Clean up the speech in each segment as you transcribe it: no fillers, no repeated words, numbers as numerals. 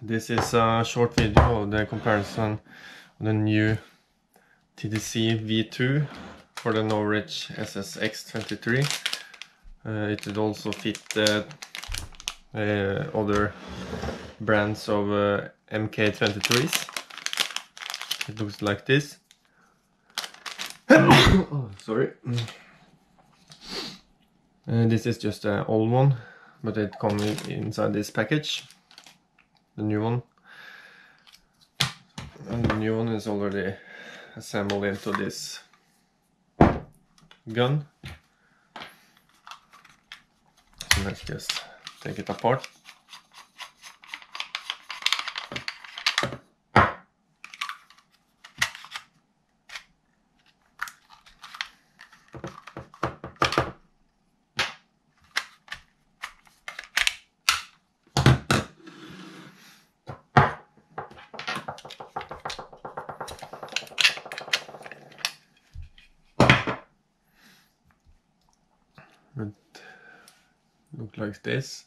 This is a short video of the comparison of the new TDC-V2 for the Novritsch SSX-23. It would also fit other brands of MK-23s. It looks like this. Oh, sorry. This is just an old one, but it comes inside this package. The new one. And the new one is already assembled into this gun. So let's just take it apart. It looks like this.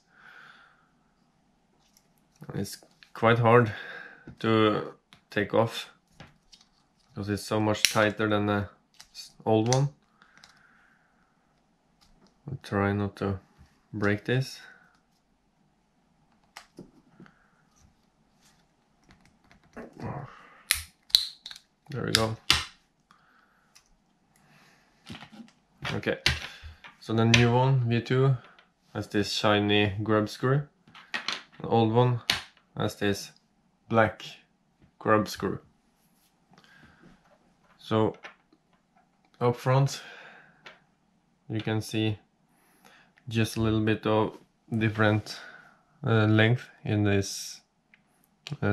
It's quite hard to take off because it's so much tighter than the old one. I'll try not to break this. There we go. Okay. So the new one, V2, has this shiny grub screw. The old one has this black grub screw. So up front you can see just a little bit of different length in this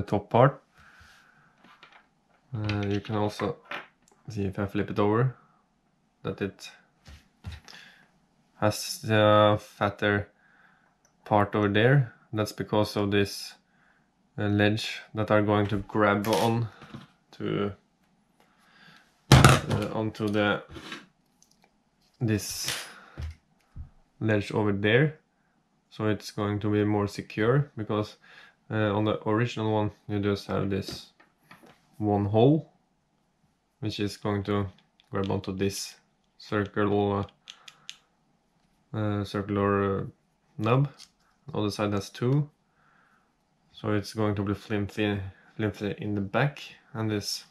top part. You can also see, if I flip it over, that it has the fatter part over there. That's because of this ledge that are going to grab on to onto this ledge over there. So it's going to be more secure, because on the original one you just have this one hole, which is going to grab onto this circular nub. The other side has two, so it's going to be flimsy in the back, and this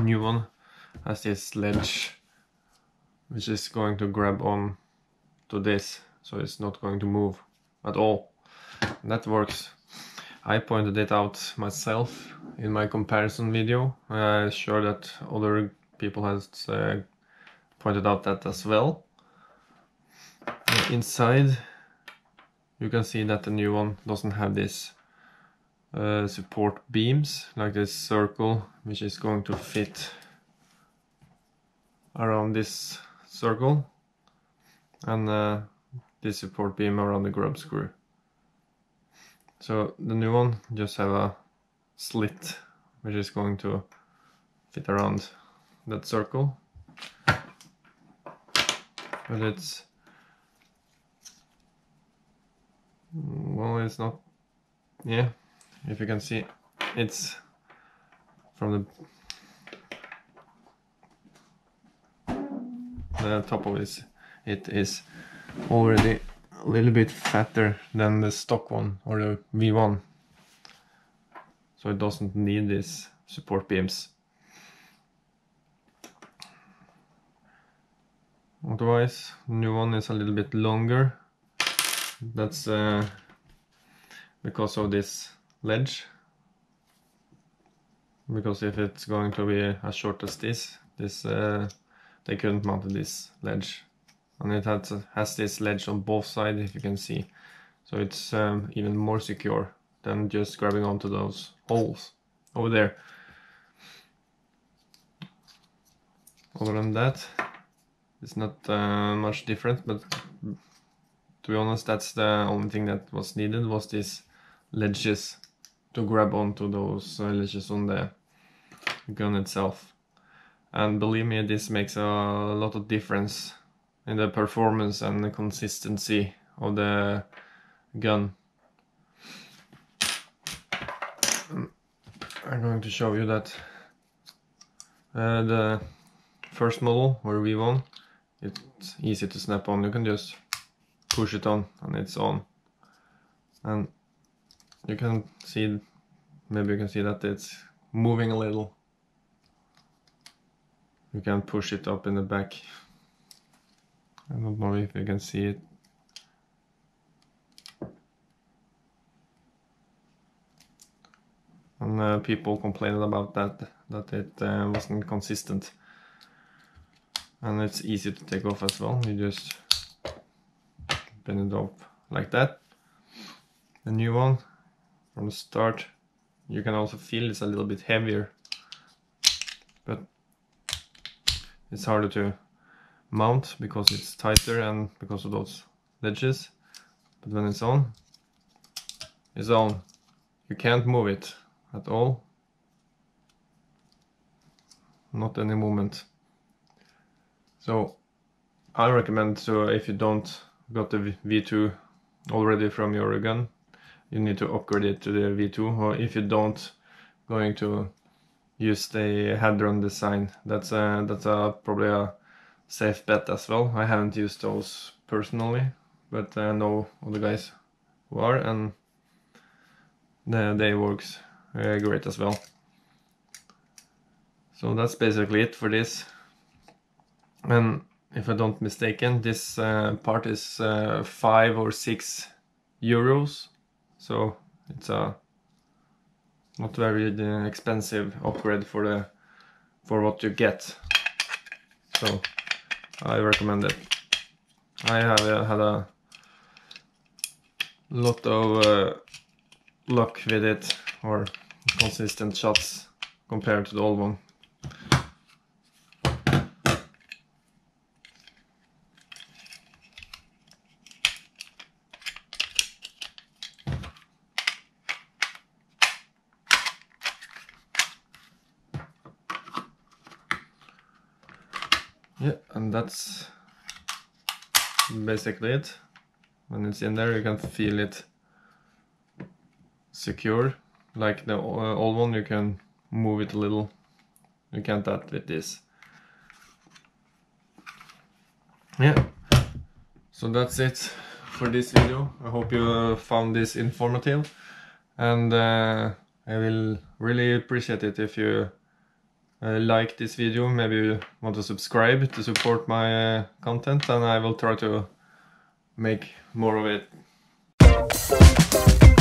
new one has this ledge which is going to grab on to this, so it's not going to move at all. And that works. I pointed it out myself in my comparison video. I'm sure that other people has pointed out that as well. Inside you can see that the new one doesn't have this support beams, like this circle, which is going to fit around this circle, and this support beam around the grub screw. So the new one just have a slit which is going to fit around that circle, but it's not, yeah, if you can see, it's from the top of this. It is already a little bit fatter than the stock one or the V1, so it doesn't need these support beams. Otherwise, the new one is a little bit longer. That's because of this ledge, because if it's going to be as short as this they couldn't mount this ledge, and it has this ledge on both sides, if you can see, so it's even more secure than just grabbing onto those holes over there. Other than that, it's not much different, but to be honest, that's the only thing that was needed, was these ledges to grab onto those ledges on the gun itself. And believe me, this makes a lot of difference in the performance and the consistency of the gun. I'm going to show you that the first model where we won, it's easy to snap on. You can just push it on and it's on, and you can see, maybe you can see that it's moving a little. You can push it up in the back. I don't know if you can see it. And people complained about that it wasn't consistent. And it's easy to take off as well. You just bend it up like that. The new one from the start, you can also feel it's a little bit heavier, but it's harder to mount because it's tighter and because of those ledges. But when it's on, it's on. You can't move it at all. Not any movement. So I recommend, so if you don't got the V2 already from your gun, you need to upgrade it to the V2, or if you don't, going to use the Hadron design. That's probably a safe bet as well. I haven't used those personally, but I know all the guys who are, and they works great as well. So that's basically it for this. And if I don't mistaken, this part is 5 or 6 euros, so it's a not very expensive upgrade for what you get. So I recommend it. I have had a lot of luck with it, or consistent shots compared to the old one. Yeah, and that's basically it. When it's in there, you can feel it secure. Like the old one, you can move it a little. You can't do that with this. Yeah, so that's it for this video. I hope you found this informative, and I will really appreciate it if you like this video. Maybe you want to subscribe to support my content, and I will try to make more of it.